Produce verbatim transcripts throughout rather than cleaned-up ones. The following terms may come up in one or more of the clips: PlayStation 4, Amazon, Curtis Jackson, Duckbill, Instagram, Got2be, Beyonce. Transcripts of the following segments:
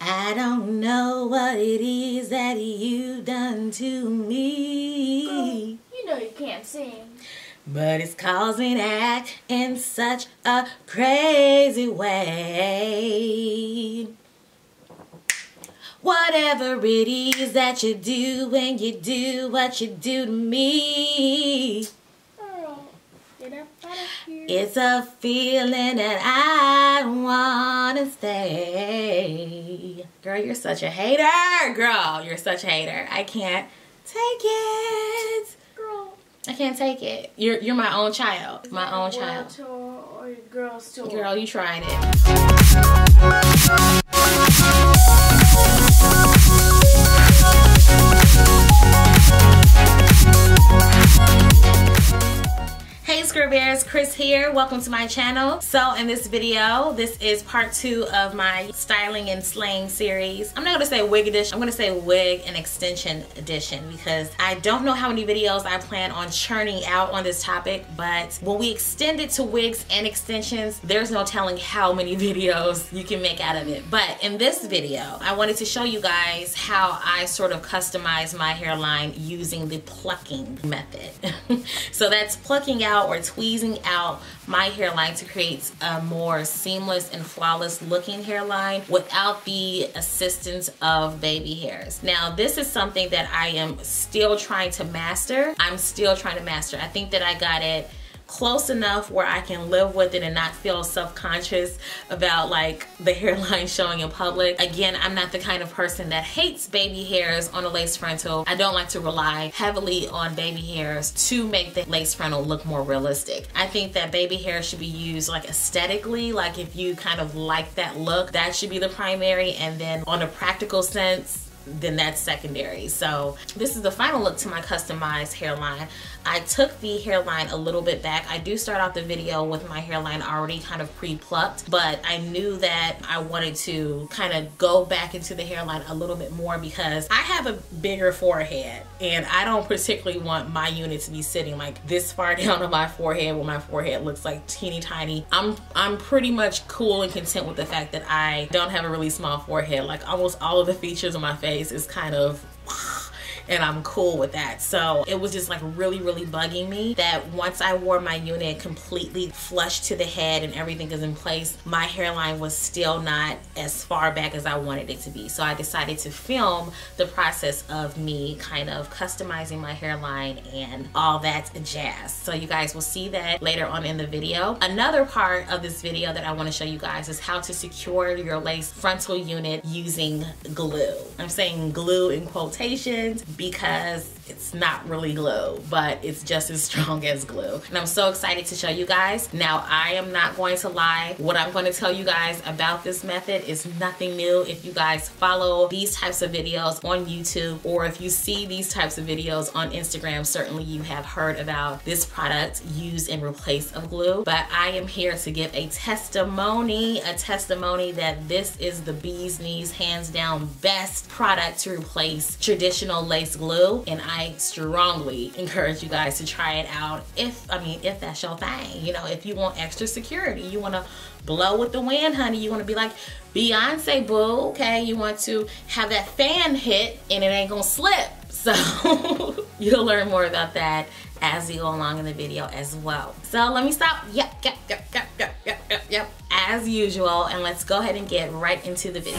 I don't know what it is that you've done to me. Girl, you know you can't sing. But it's causing act in such a crazy way. Whatever it is that you do when you do what you do to me. Girl, get up out of here. It's a feeling that I want to stay. Girl, you're such a hater. Girl, you're such a hater. I can't take it. Girl. I can't take it. You're, you're my own child. Is my own child. Tour or girl's tour? Girl, you tried it. Hey Scrib Bears, Chris here. Welcome to my channel. So in this video, this is part two of my styling and slaying series. I'm not gonna say wig edition, I'm gonna say wig and extension edition because I don't know how many videos I plan on churning out on this topic, but when we extend it to wigs and extensions, there's no telling how many videos you can make out of it. But in this video, I wanted to show you guys how I sort of customize my hairline using the plucking method. So that's plucking out or tweezing out my hairline to create a more seamless and flawless looking hairline without the assistance of baby hairs. Now this is something that I am still trying to master. I'm still trying to master. I think that I got it close enough where I can live with it and not feel self-conscious about like the hairline showing in public. Again, I'm not the kind of person that hates baby hairs on a lace frontal. I don't like to rely heavily on baby hairs to make the lace frontal look more realistic. I think that baby hair should be used like aesthetically, like if you kind of like that look, that should be the primary, and then on a practical sense, then that's secondary. So this is the final look to my customized hairline. I took the hairline a little bit back. I do start out the video with my hairline already kind of pre-plucked, but I knew that I wanted to kind of go back into the hairline a little bit more because I have a bigger forehead and I don't particularly want my unit to be sitting like this far down on my forehead where my forehead looks like teeny tiny. I'm, I'm pretty much cool and content with the fact that I don't have a really small forehead. Like almost all of the features on my face is kind of, and I'm cool with that. So it was just like really, really bugging me that once I wore my unit completely flush to the head and everything is in place, my hairline was still not as far back as I wanted it to be. So I decided to film the process of me kind of customizing my hairline and all that jazz. So you guys will see that later on in the video. Another part of this video that I want to show you guys is how to secure your lace frontal unit using glue. I'm saying glue in quotations because it's not really glue, but it's just as strong as glue. And I'm so excited to show you guys. Now, I am not going to lie. What I'm going to tell you guys about this method is nothing new. If you guys follow these types of videos on YouTube, or if you see these types of videos on Instagram, certainly you have heard about this product used in replace of glue. But I am here to give a testimony, a testimony that this is the bee's knees, hands down, best product to replace traditional lace glue. And I I strongly encourage you guys to try it out if, I mean, if that's your thing. You know, if you want extra security, you want to blow with the wind, honey. You want to be like Beyonce, boo, okay? You want to have that fan hit and it ain't gonna slip. So you'll learn more about that as we go along in the video as well. So let me stop. Yep, yep, yep, yep, yep, yep, yep, yep. As usual, and let's go ahead and get right into the video.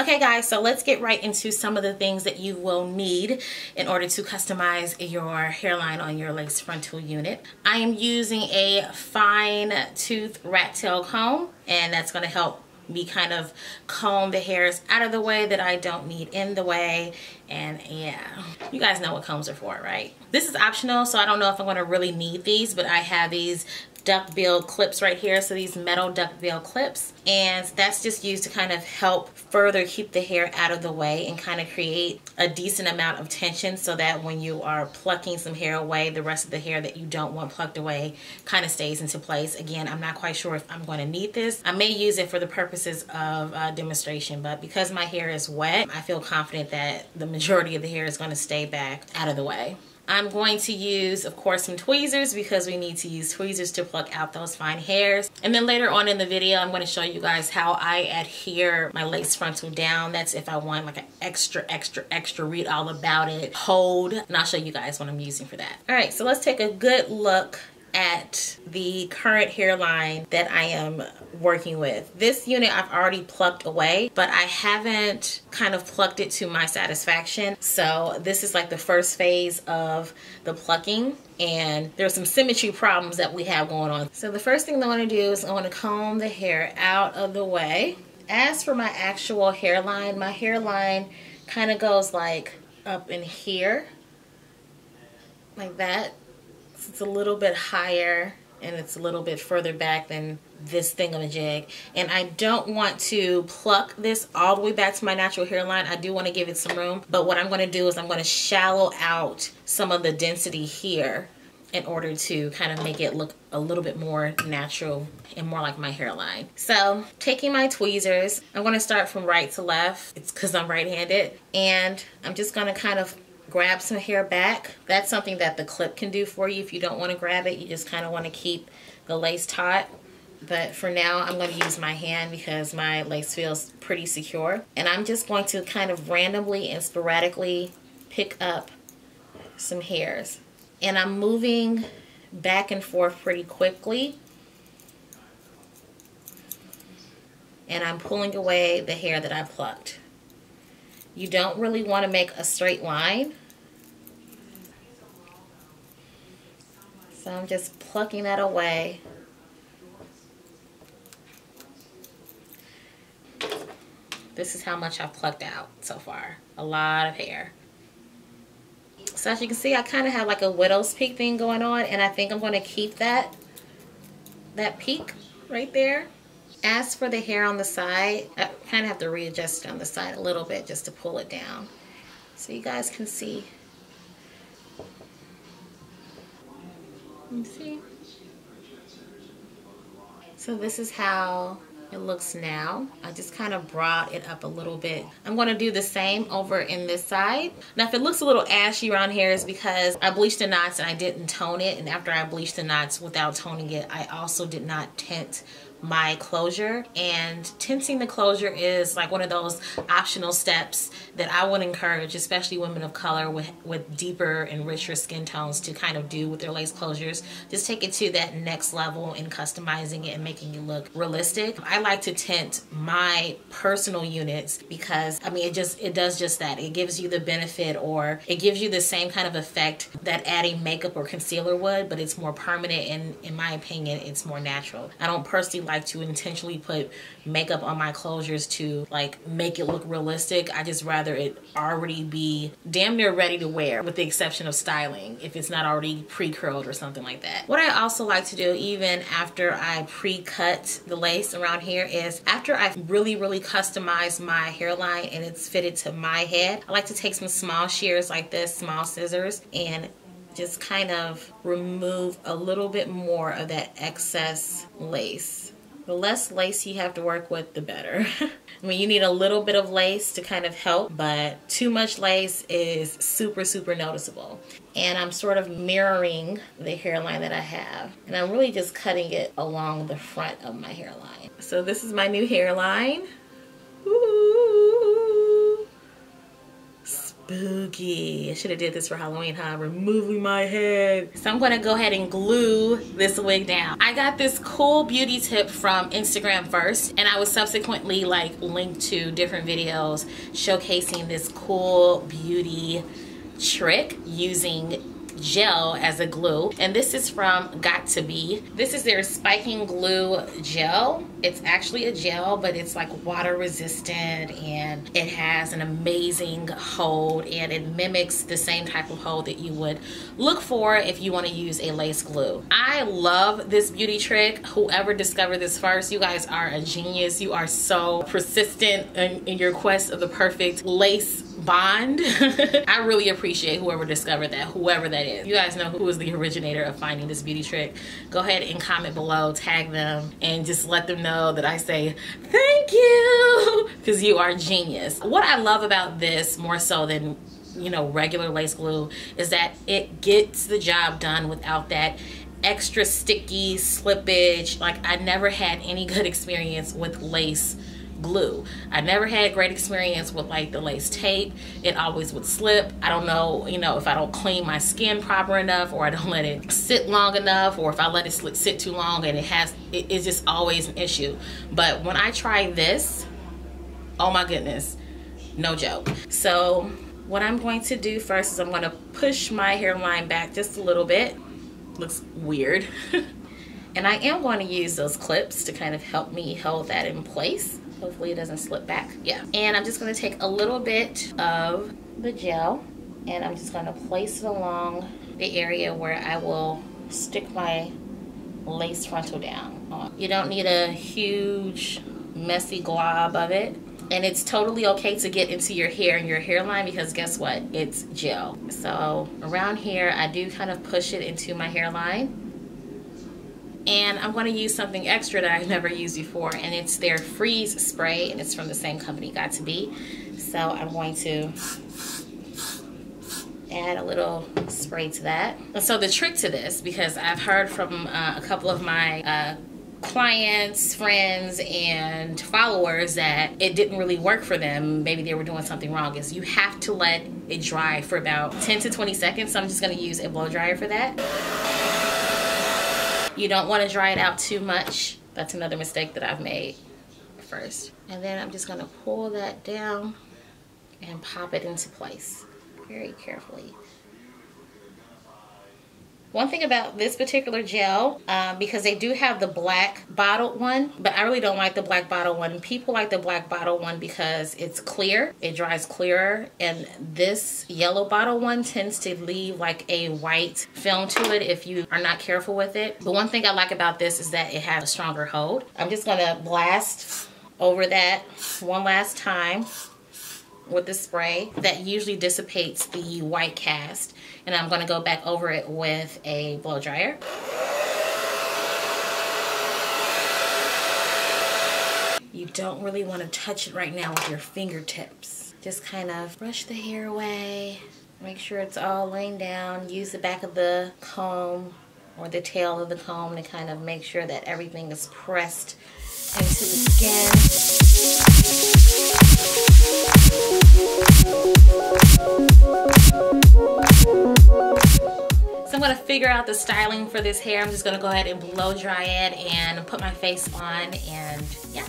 Okay guys, so let's get right into some of the things that you will need in order to customize your hairline on your lace frontal unit. I am using a fine tooth rat tail comb, and that's going to help me kind of comb the hairs out of the way that I don't need in the way. And yeah, you guys know what combs are for, right? This is optional, so I don't know if I'm going to really need these, but I have these Duckbill clips right here, so these metal Duckbill clips, and that's just used to kind of help further keep the hair out of the way and kind of create a decent amount of tension so that when you are plucking some hair away, the rest of the hair that you don't want plucked away kind of stays into place. Again, I'm not quite sure if I'm going to need this. I may use it for the purposes of uh, demonstration, but because my hair is wet, I feel confident that the majority of the hair is going to stay back out of the way. I'm going to use, of course, some tweezers because we need to use tweezers to pluck out those fine hairs. And then later on in the video, I'm going to show you guys how I adhere my lace frontal down. That's if I want like an extra, extra, extra read all about it hold. And I'll show you guys what I'm using for that. All right, so let's take a good look at the current hairline that I am working with. This unit I've already plucked away, but I haven't kind of plucked it to my satisfaction. So this is like the first phase of the plucking, and there's some symmetry problems that we have going on. So the first thing that I want to do is I want to comb the hair out of the way. As for my actual hairline, my hairline kind of goes like up in here, like that. It's a little bit higher and it's a little bit further back than this thingamajig, and I don't want to pluck this all the way back to my natural hairline. I do want to give it some room, but what I'm going to do is I'm going to shallow out some of the density here in order to kind of make it look a little bit more natural and more like my hairline. So taking my tweezers, I'm going to start from right to left. It's because I'm right-handed, and I'm just going to kind of grab some hair back. That's something that the clip can do for you. If you don't want to grab it, you just kind of want to keep the lace taut. But for now, I'm going to use my hand because my lace feels pretty secure. And I'm just going to kind of randomly and sporadically pick up some hairs. And I'm moving back and forth pretty quickly. And I'm pulling away the hair that I plucked. You don't really want to make a straight line. So I'm just plucking that away. This is how much I've plucked out so far. A lot of hair. So as you can see, I kind of have like a widow's peak thing going on, and I think I'm going to keep that, that peak right there. As for the hair on the side, I kind of have to readjust it on the side a little bit just to pull it down so you guys can see. You see? So this is how it looks now. I just kind of brought it up a little bit. I'm going to do the same over in this side. Now if it looks a little ashy around here, is because I bleached the knots and I didn't tone it. And after I bleached the knots without toning it, I also did not tint my closure, and tinting the closure is like one of those optional steps that I would encourage, especially women of color with, with deeper and richer skin tones, to kind of do with their lace closures. Just take it to that next level in customizing it and making it look realistic. I like to tint my personal units because, I mean, it just, it does just that. It gives you the benefit, or it gives you the same kind of effect that adding makeup or concealer would, but it's more permanent, and in my opinion, it's more natural. I don't personally like like to intentionally put makeup on my closures to like make it look realistic. I just rather it already be damn near ready to wear, with the exception of styling, if it's not already pre-curled or something like that. What I also like to do, even after I pre-cut the lace around here, is after I've really really customized my hairline and it's fitted to my head, I like to take some small shears like this, small scissors, and just kind of remove a little bit more of that excess lace. The less lace you have to work with, the better. I mean, you need a little bit of lace to kind of help, but too much lace is super, super noticeable. And I'm sort of mirroring the hairline that I have. And I'm really just cutting it along the front of my hairline. So this is my new hairline. Ooh, spooky. I should have did this for Halloween, huh? Removing my head. So I'm gonna go ahead and glue this wig down. I got this cool beauty tip from Instagram first, and I was subsequently like linked to different videos showcasing this cool beauty trick using gel as a glue, and this is from got to be. This is their spiking glue gel. It's actually a gel, but it's like water resistant, and it has an amazing hold, and it mimics the same type of hold that you would look for if you want to use a lace glue. I love this beauty trick. Whoever discovered this first, you guys are a genius. You are so persistent in, in your quest of the perfect lace bond. I really appreciate whoever discovered that, whoever that is. You guys know who is the originator of finding this beauty trick. Go ahead and comment below, tag them, and just let them know that I say thank you, because you are genius. What I love about this more so than you know, regular lace glue is that it gets the job done without that extra sticky slippage. Like, I never had any good experience with lace glue. I never had great experience with like the lace tape. It always would slip. I don't know, you know, if I don't clean my skin proper enough, or I don't let it sit long enough, or if I let it sit too long, and it has, it, it's just always an issue. But when I try this, oh my goodness, no joke. So what I'm going to do first is I'm going to push my hairline back just a little bit. Looks weird. And I am going to use those clips to kind of help me hold that in place. Hopefully it doesn't slip back. Yeah. And I'm just going to take a little bit of the gel, and I'm just going to place it along the area where I will stick my lace frontal down on. You don't need a huge messy glob of it. And it's totally okay to get into your hair and your hairline, because guess what? It's gel. So around here, I do kind of push it into my hairline. And I'm going to use something extra that I've never used before, and it's their Freeze Spray, and it's from the same company, got to be. So I'm going to add a little spray to that. And so the trick to this, because I've heard from uh, a couple of my uh, clients, friends, and followers that it didn't really work for them, maybe they were doing something wrong, is you have to let it dry for about ten to twenty seconds. So I'm just going to use a blow dryer for that. You don't want to dry it out too much. That's another mistake that I've made first. And then I'm just going to pull that down and pop it into place very carefully. One thing about this particular gel, uh, because they do have the black bottled one, but I really don't like the black bottled one. People like the black bottled one because it's clear, it dries clearer, and this yellow bottled one tends to leave like a white film to it if you are not careful with it. But one thing I like about this is that it has a stronger hold. I'm just gonna blast over that one last time with the spray. That usually dissipates the white cast, and I'm going to go back over it with a blow dryer. You don't really want to touch it right now with your fingertips. Just kind of brush the hair away, make sure it's all laying down, use the back of the comb or the tail of the comb to kind of make sure that everything is pressed into the skin. So I'm going to figure out the styling for this hair. I'm just going to go ahead and blow dry it and put my face on, and yeah.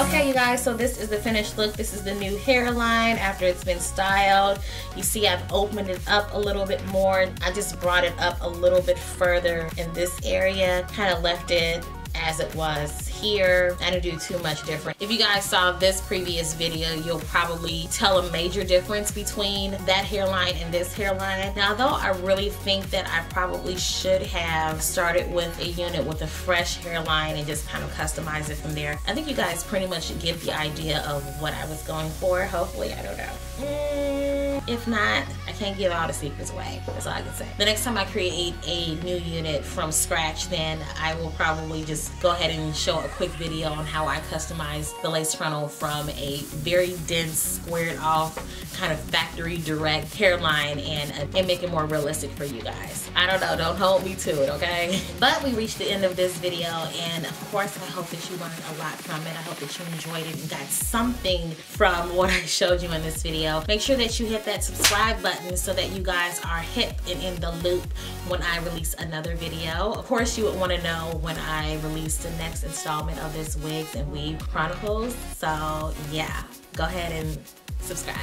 Okay, you guys, so this is the finished look. This is the new hairline after it's been styled. You see I've opened it up a little bit more. I just brought it up a little bit further in this area, kind of left it as it was here. I didn't do too much different. If you guys saw this previous video, you'll probably tell a major difference between that hairline and this hairline. Now, though, I really think that I probably should have started with a unit with a fresh hairline and just kind of customize it from there. I think you guys pretty much get the idea of what I was going for. Hopefully, I don't know. Mm, if not, I can't give all the secrets away. That's all I can say. The next time I create a new unit from scratch, then I will probably just go ahead and show a quick video on how I customized the lace frontal from a very dense, squared off, kind of factory direct hairline, and, uh, and make it more realistic for you guys. I don't know, don't hold me to it, okay? But we reached the end of this video, and of course I hope that you learned a lot from it. I hope that you enjoyed it and got something from what I showed you in this video. Make sure that you hit that subscribe button so that you guys are hip and in the loop when I release another video. Of course you would want to know when I release Release the next installment of this Wigs and Weave Chronicles. So yeah, go ahead and subscribe.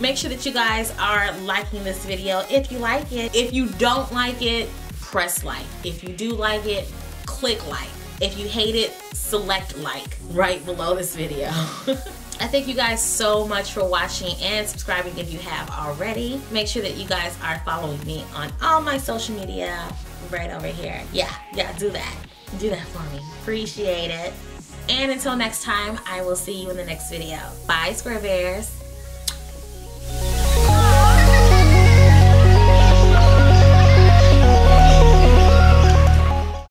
Make sure that you guys are liking this video if you like it. If you don't like it, press like. If you do like it, click like. If you hate it, select like right below this video. I thank you guys so much for watching and subscribing if you have already. Make sure that you guys are following me on all my social media right over here. Yeah, yeah, do that. Do that for me. Appreciate it. And until next time, I will see you in the next video. Bye, Square Bears.